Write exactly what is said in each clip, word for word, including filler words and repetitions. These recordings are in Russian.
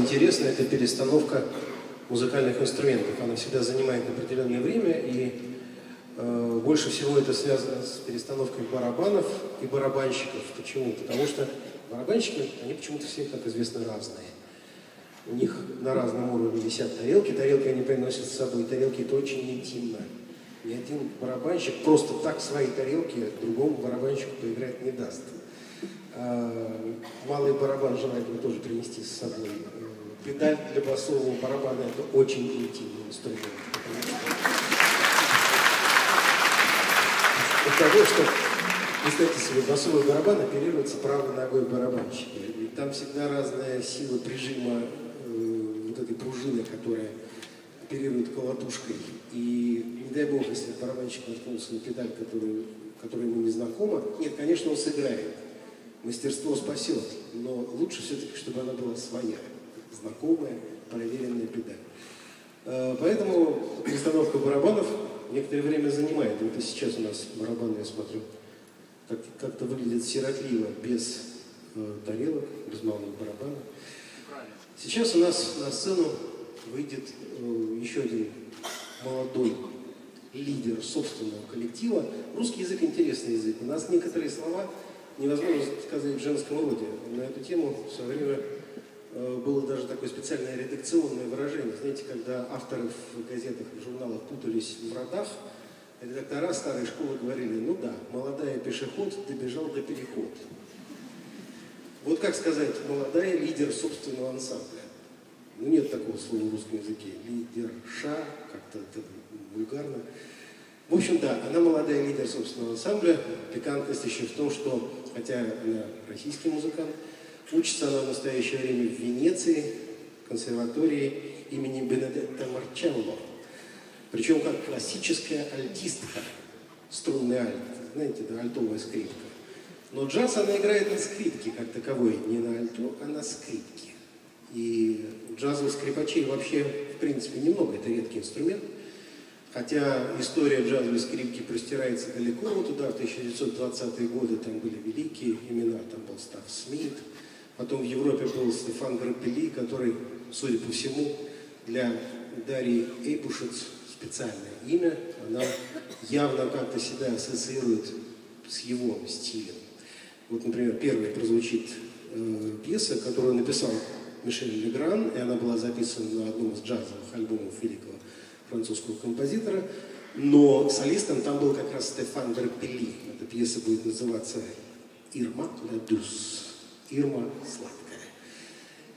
интересна, это перестановка музыкальных инструментов. Она всегда занимает определенное время, и э, больше всего это связано с перестановкой барабанов и барабанщиков. Почему? Потому что барабанщики, они почему-то все, как известно, разные. У них на разном уровне висят тарелки, тарелки они приносят с собой, тарелки — это очень интимно. Ни один барабанщик просто так свои тарелки другому барабанщику поиграть не даст. Малый барабан желательно тоже принести с собой. Педаль для басового барабана — это очень интимный инструмент. Потому что, представьте себе, басовый барабан оперируется правой ногой барабанщика. И там всегда разная сила прижима э, вот этой пружины, которая оперирует колотушкой. И не дай бог, если барабанщик наткнулся на педаль, которую, которая ему не знакома, нет, конечно, он сыграет. Мастерство спасет, но лучше все-таки, чтобы она была своя, знакомая, проверенная педаль. Поэтому перестановка барабанов некоторое время занимает. Вот и сейчас у нас барабаны, я смотрю, как-то выглядят сиротливо, без тарелок, без малого барабана. Сейчас у нас на сцену выйдет еще один молодой лидер собственного коллектива. Русский язык — интересный язык. У нас некоторые слова невозможно сказать в женском роде. На эту тему в свое время было даже такое специальное редакционное выражение. Знаете, когда авторы в газетах и журналах путались в родах, редактора старой школы говорили: ну да, молодая пешеход добежал до перехода. Вот как сказать молодая лидер собственного ансамбля? Ну нет такого слова в русском языке. Лидерша, как-то это вульгарно. В общем, да, она молодая лидер собственного ансамбля. Пикантность еще в том, что, хотя она российский музыкант, учится она в настоящее время в Венеции, консерватории имени Бенедетта Марчелло. Причем как классическая альтистка, струнный альт, знаете, да, альтовая скрипка. Но джаз она играет на скрипке как таковой, не на альту, а на скрипке. И джазовых скрипачей вообще, в принципе, немного, это редкий инструмент. Хотя история джазовой скрипки простирается далеко вот туда, в тысяча девятьсот двадцатые годы, там были великие имена, там был Став Смит, потом в Европе был Стефан Грапелли, который, судя по всему, для Дарьи Эйбушитц специальное имя, она явно как-то себя ассоциирует с его стилем. Вот, например, первой прозвучит э, пьеса, которую написал Мишель Легран, и она была записана на одном из джазовых альбомов великого французского композитора, но солистом там был как раз Стефан Грапелли. Эта пьеса будет называться «Ирма ла Дус», «Ирма сладкая».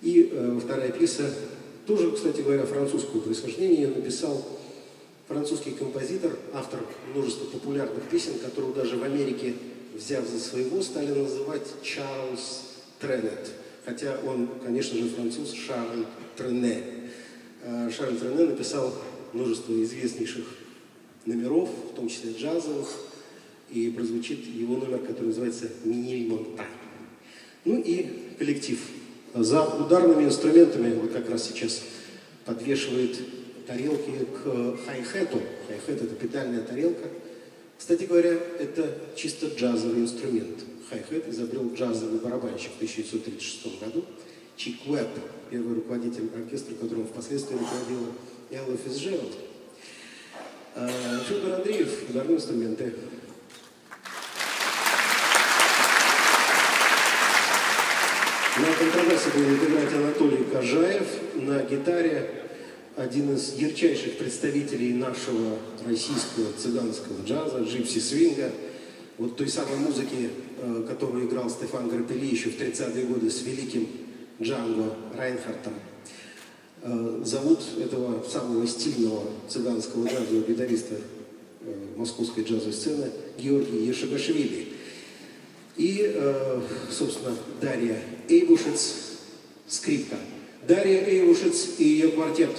И э, вторая пьеса, тоже, кстати говоря, французского происхождения, ее написал французский композитор, автор множества популярных песен, которого даже в Америке, взяв за своего, стали называть Чарльз Тренет. Хотя он, конечно же, француз Шарль Трене. Шарль Трене написал множество известнейших номеров, в том числе джазовых, и прозвучит его номер, который называется «Менильмонтан». Ну и коллектив. За ударными инструментами, вот как раз сейчас подвешивает тарелки к хай-хэту. Хай-хэт — это педальная тарелка. Кстати говоря, это чисто джазовый инструмент. Хай-хэт изобрел джазовый барабанщик в тысяча девятьсот тридцать шестом году. Чик Уэпп, первый руководитель оркестра, которым впоследствии руководила Ало Физжейл. Федор Андреев, ударные инструменты. На контрабасе будет играть Анатолий Кожаев, на гитаре один из ярчайших представителей нашего российского цыганского джаза, джипси-свинга, вот той самой музыки, которую играл Стефан Грапелли еще в тридцатые годы с великим Джанго Райнхартом. Зовут этого самого стильного цыганского джазового гитариста московской джазовой сцены Георгий Ешигашвили. И, собственно, Дарья Эйбушитц, скрипка. Дарья Эйбушитц и ее квартет.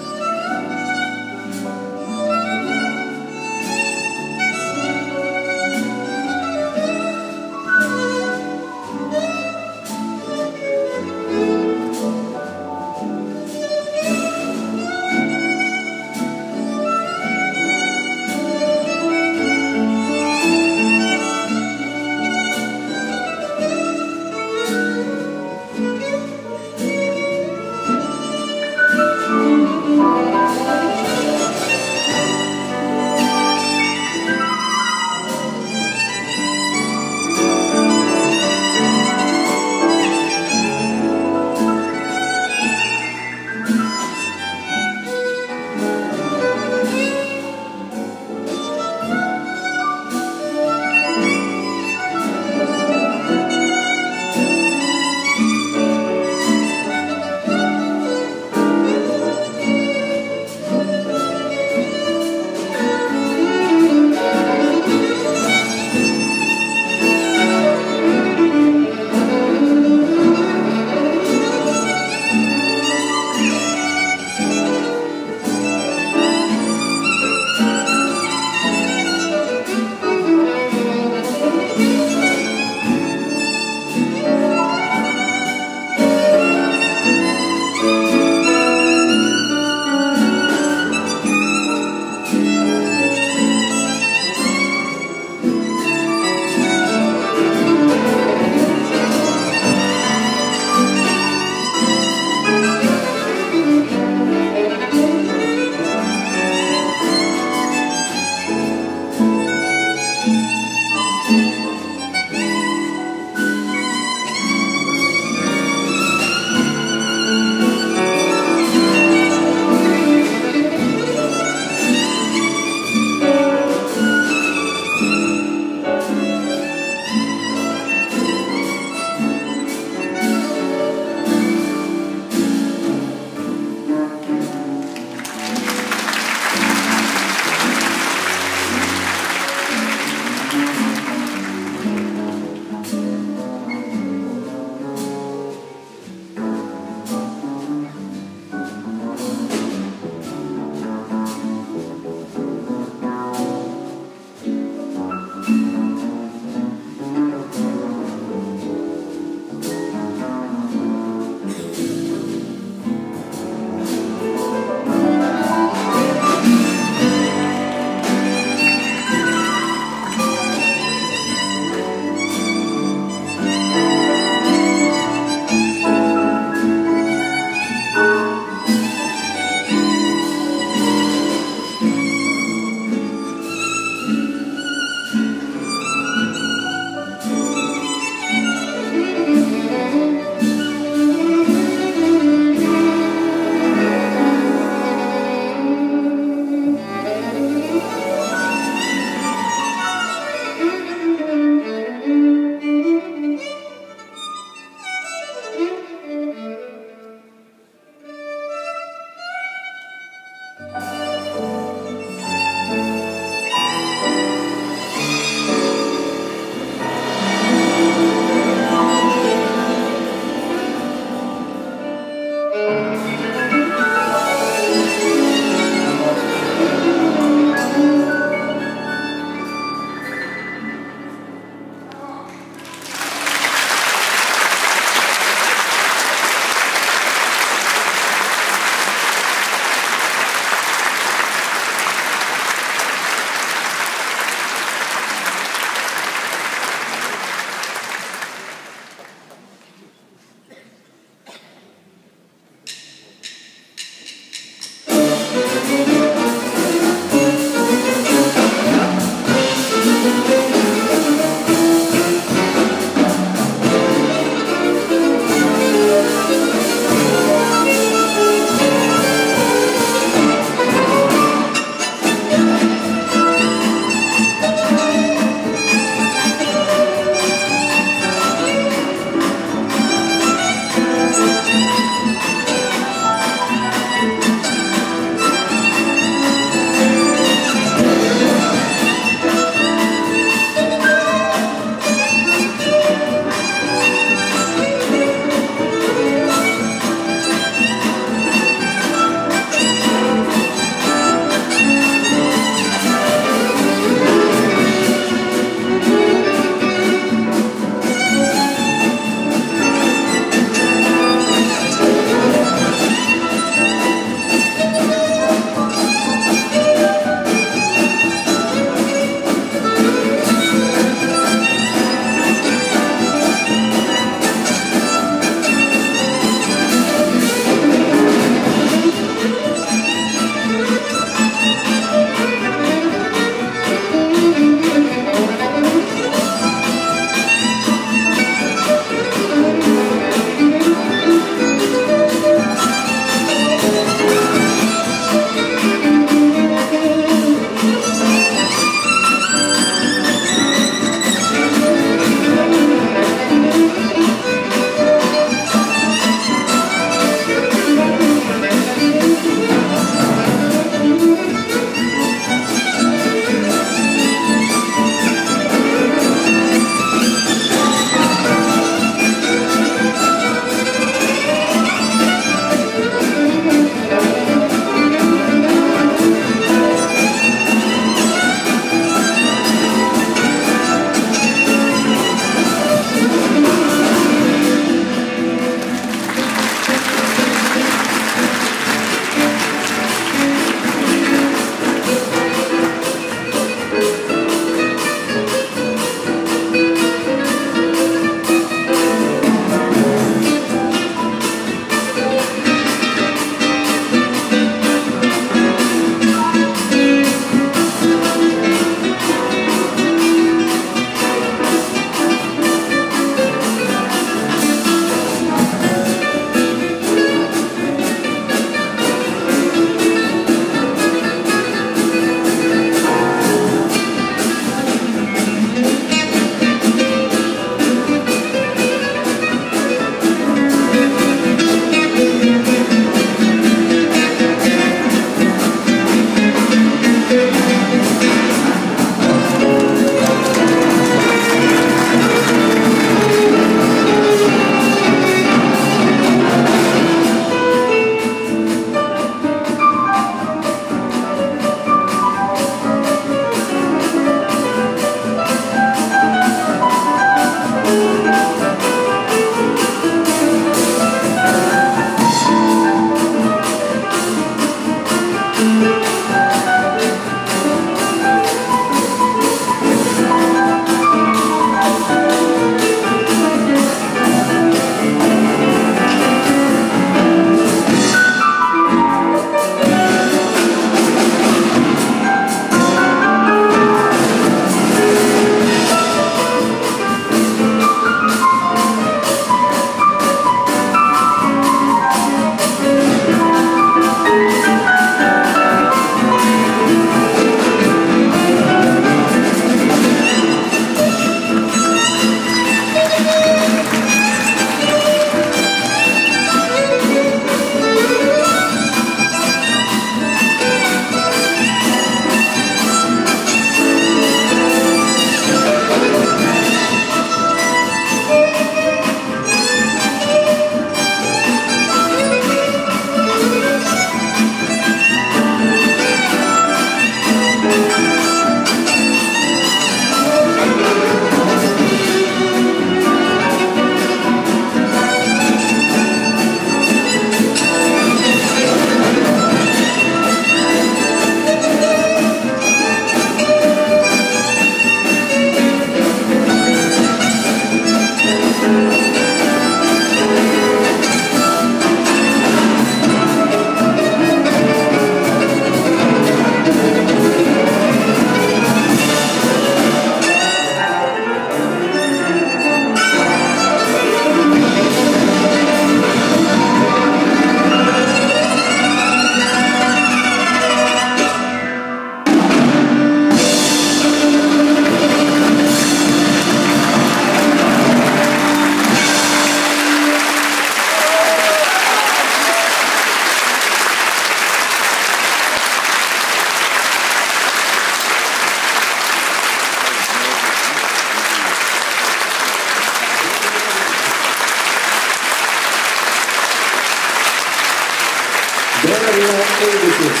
Дарья Эйбушитц,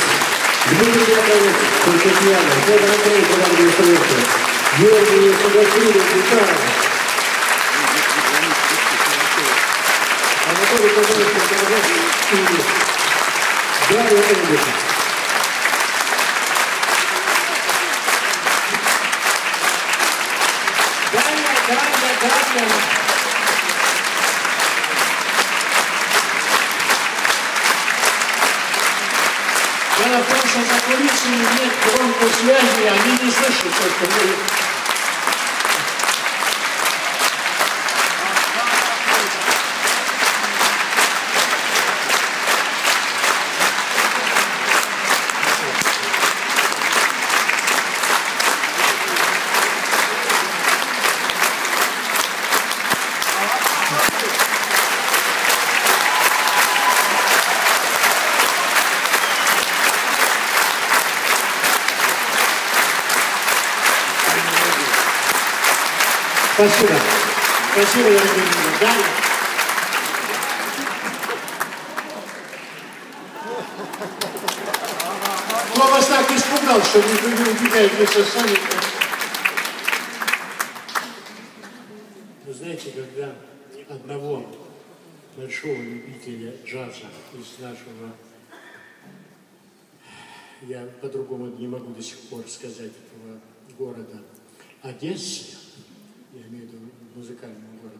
Дмитрий Яковлевич Константьянов, Федор Андреев, Федор Андреев, Георгий Ешигашвили, гитара, Анатолий Кожаев, Дарья Эйбушитц. Дарья, Дарья, Дарья. Дело в том, что за кулисами нет громкой связи, они не слышат, что мы... Спасибо. Спасибо, дорогие друзья. Далее. Но вас так испугал, что не убегает вместе с вами. Вы знаете, когда одного большого любителя джаза из нашего... Я по-другому не могу до сих пор сказать этого города. Одессы. Я имею в виду музыкального города,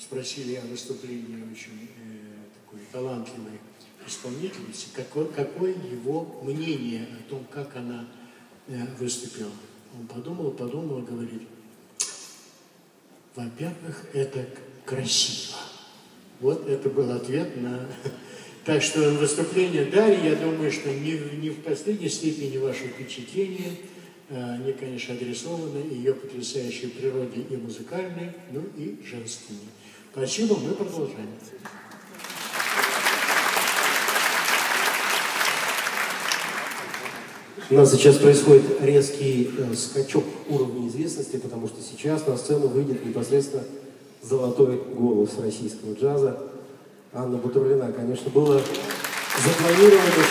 спросили о выступлении очень э, такой талантливой исполнительницы, какое, какое его мнение о том, как она э, выступила. Он подумал, подумал, говорит, во-первых, это красиво. Вот это был ответ на... Так что выступление Дарьи, я думаю, что не, не в последней степени ваше впечатление. Они, конечно, адресованы ее потрясающей природе и музыкальной, ну и женственной. Спасибо, мы продолжаем. У нас сейчас происходит резкий э, скачок уровня известности, потому что сейчас на сцену выйдет непосредственно золотой голос российского джаза. Анна Бутурлина, конечно, было запланировано...